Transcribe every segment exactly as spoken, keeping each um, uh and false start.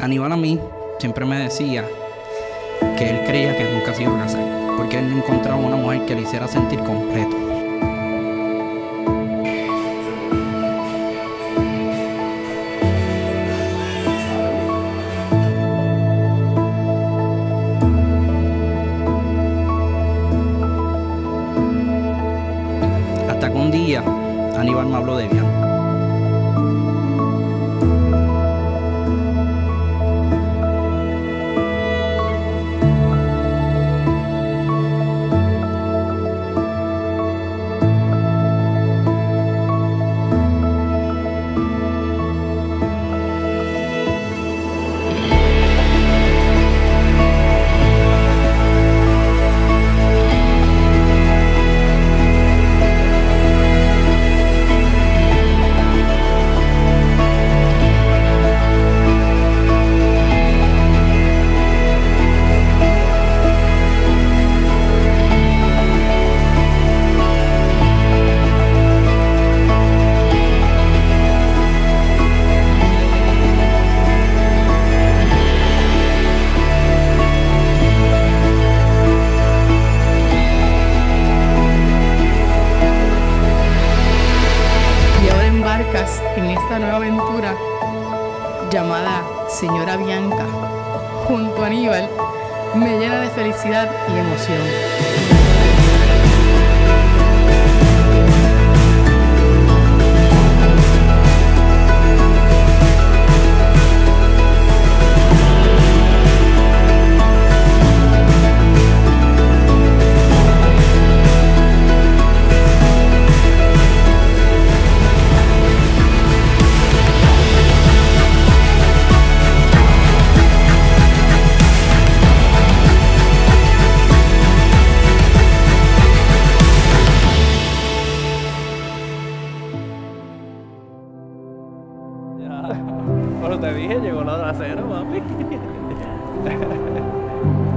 Aníbal a mí siempre me decía que él creía que nunca se iba a casar, porque él no encontraba una mujer que le hiciera sentir completo. Hasta que un día Aníbal me habló de Bianca. En esta nueva aventura llamada Señora Bianca, junto a Aníbal, me llena de felicidad y emoción. Bueno, te dije, llegó la trasera, papi.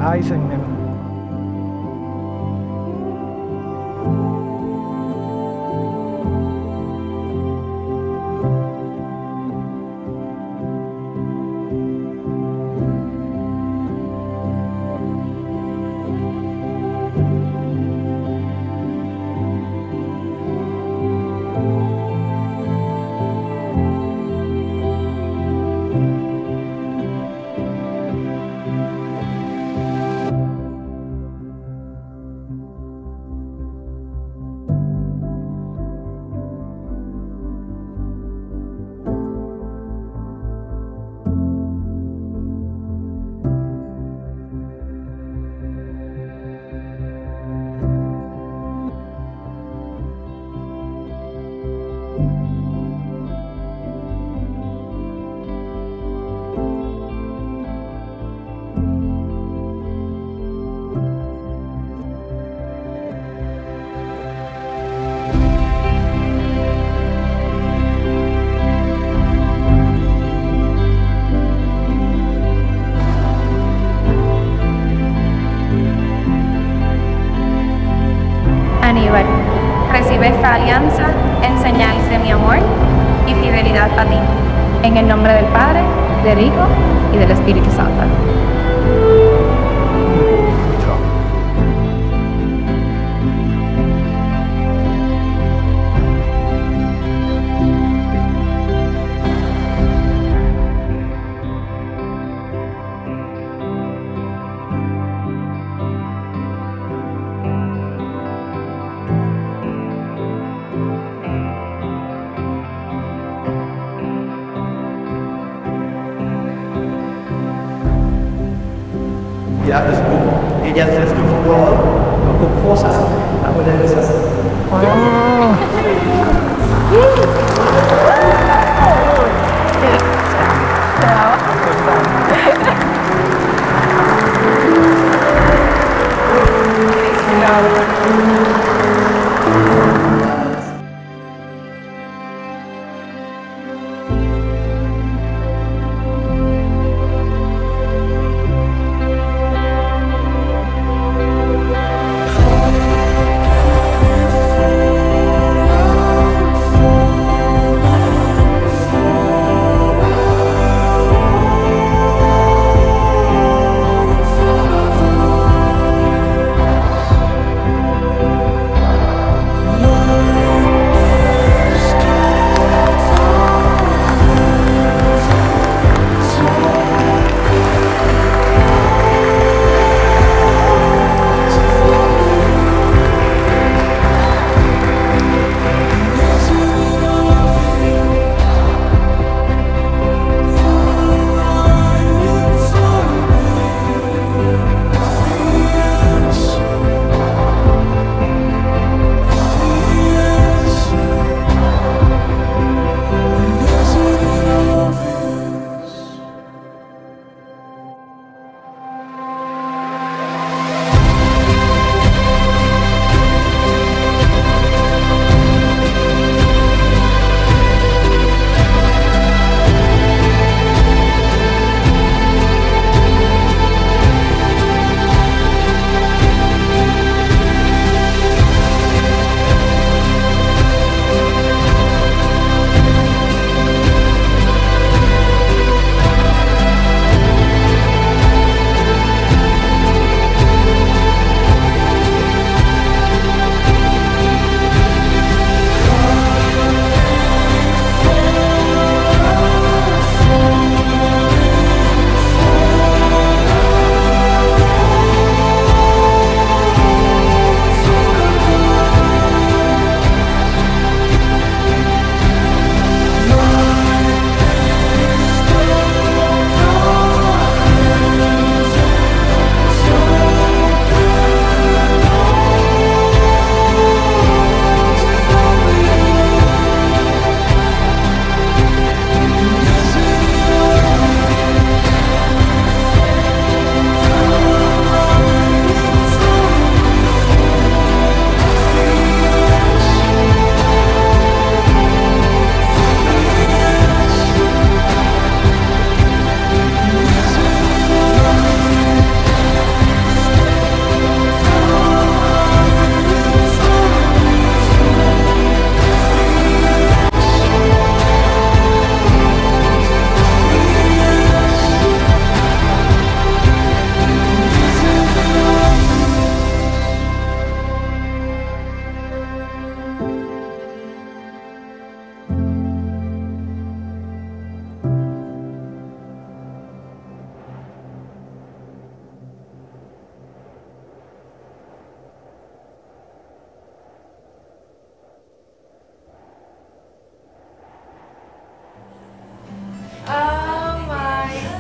Ay, señor. Aníbal, recibe esta alianza en señales de mi amor y fidelidad a ti, en el nombre del Padre, del Hijo y del Espíritu Santo. Ya descubro, ella descubrió con cosas, la mujer de esas.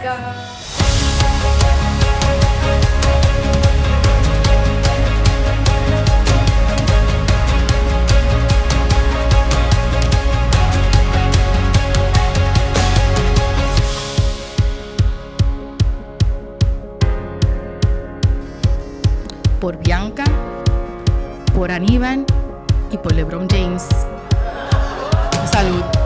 go. Por Bianca, por Aníbal y por LeBron James. Salud.